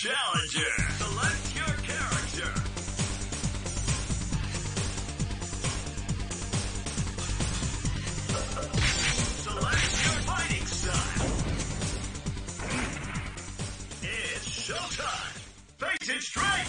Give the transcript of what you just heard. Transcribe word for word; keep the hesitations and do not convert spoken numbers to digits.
Challenger. Select your character. Select your fighting style. It's showtime. Face it straight.